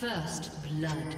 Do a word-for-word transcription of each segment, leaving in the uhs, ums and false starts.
First blood.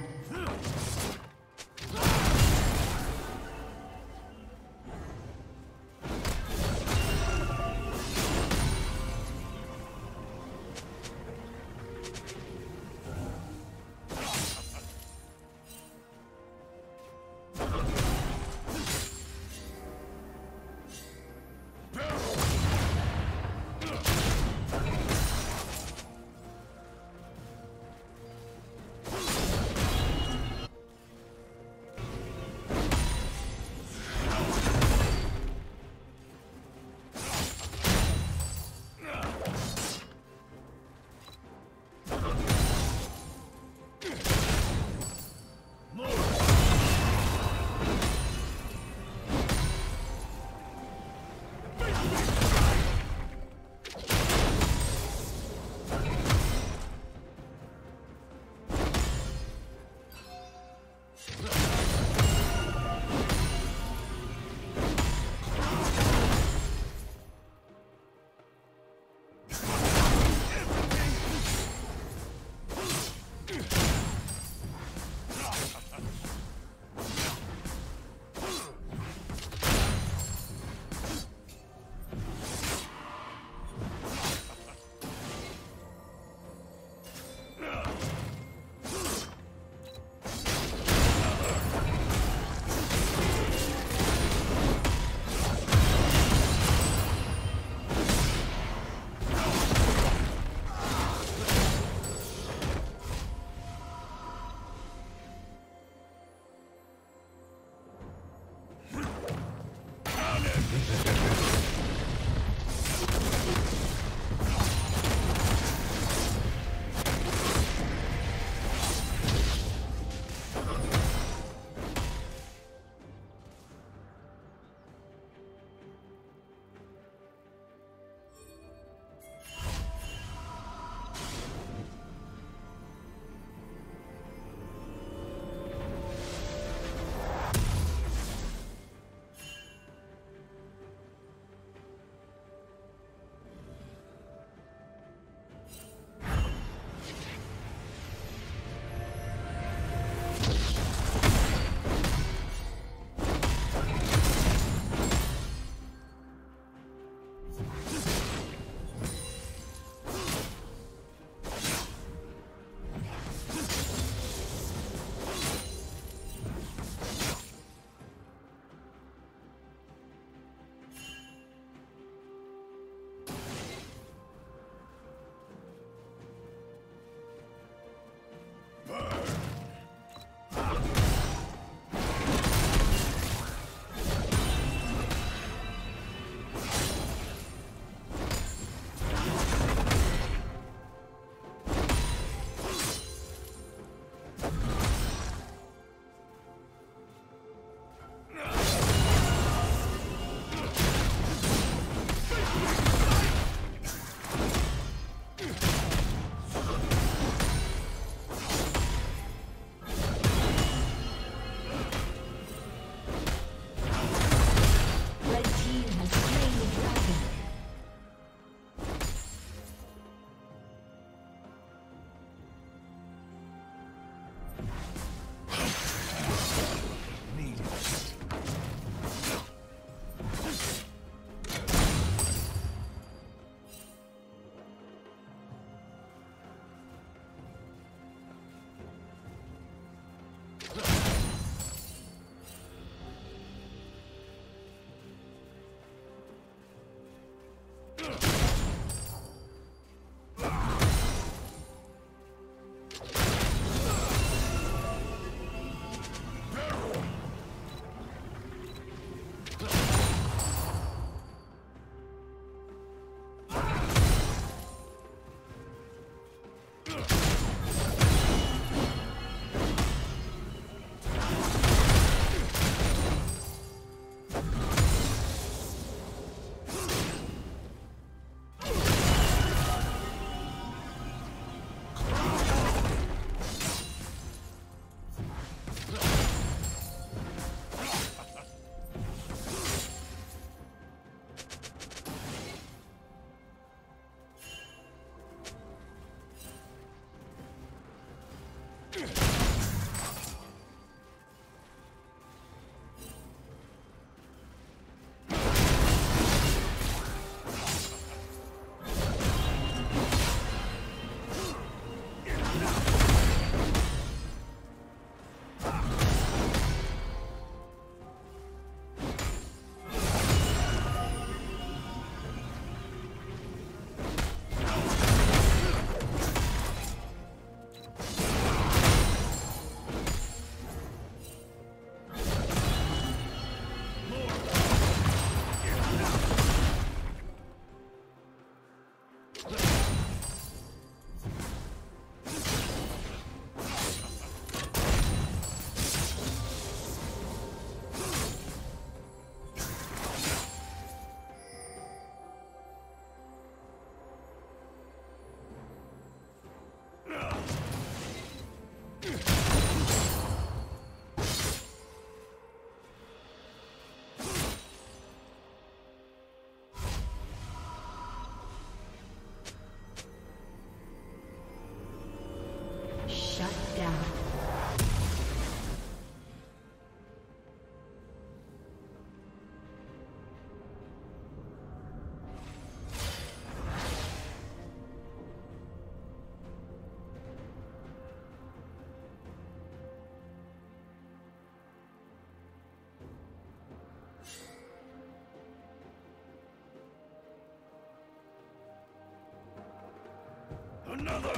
another!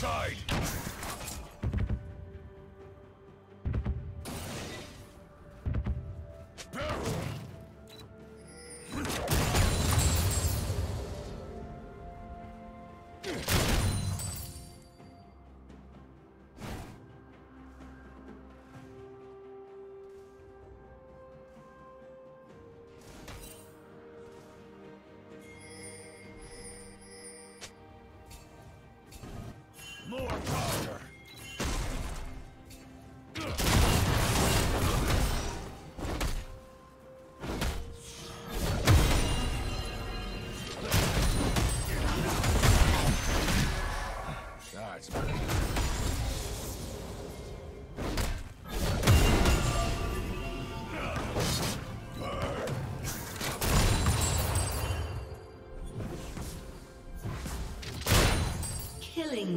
Side. More powder! That's funny. Killing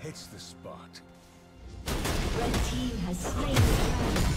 Hits the spot. Red team has slain the dragon.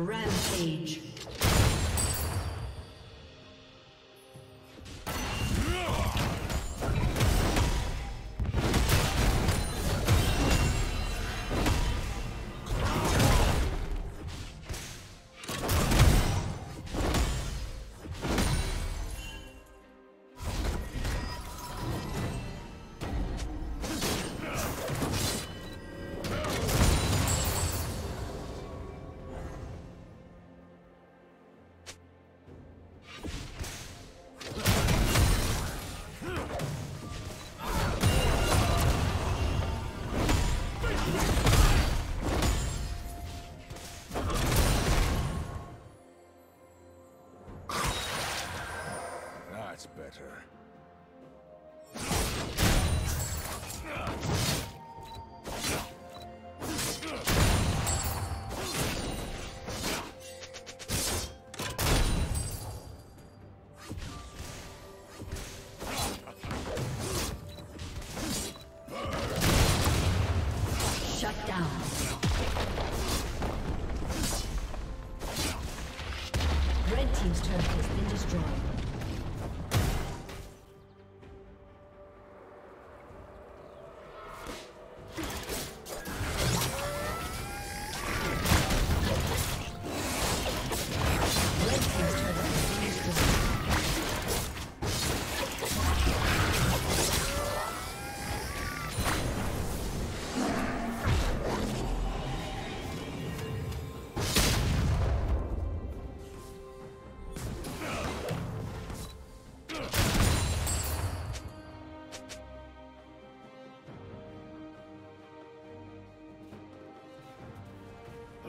Rampage. That's better.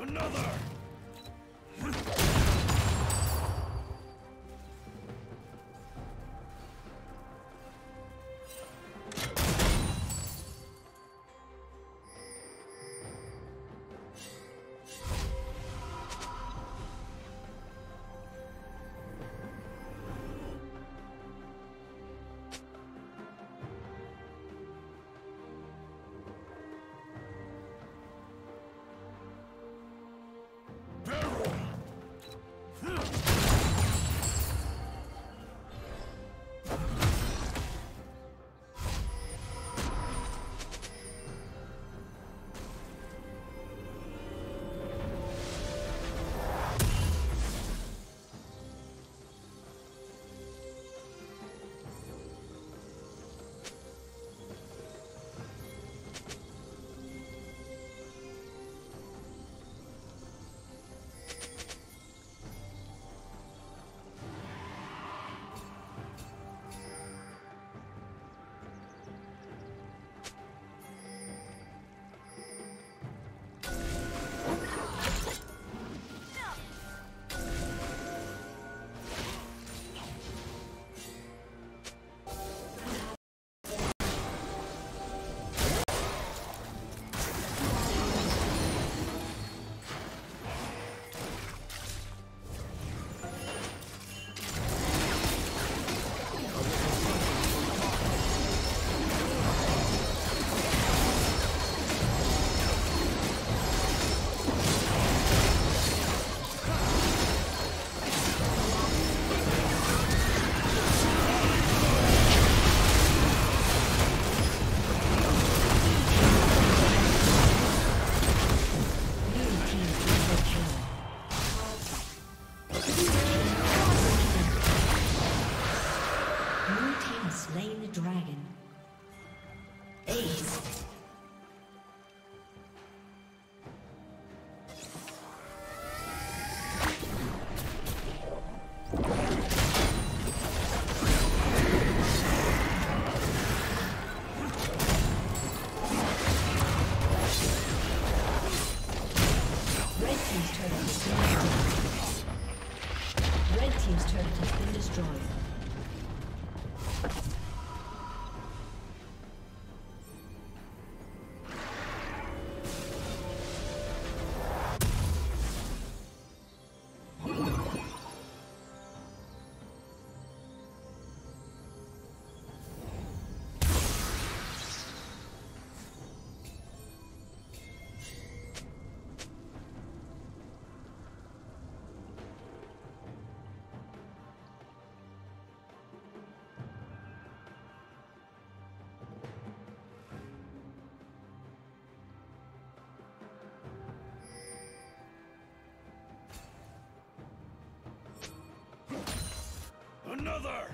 Another! Another!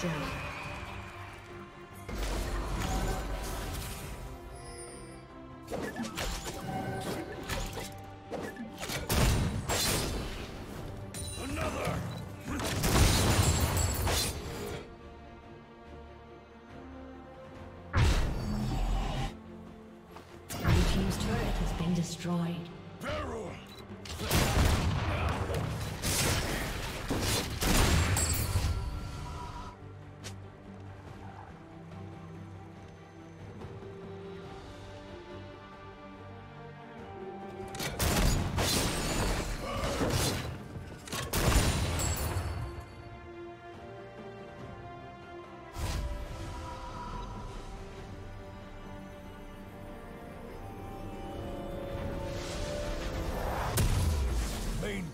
destiny. Destroyed. Peril.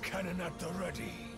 Cannon at the ready.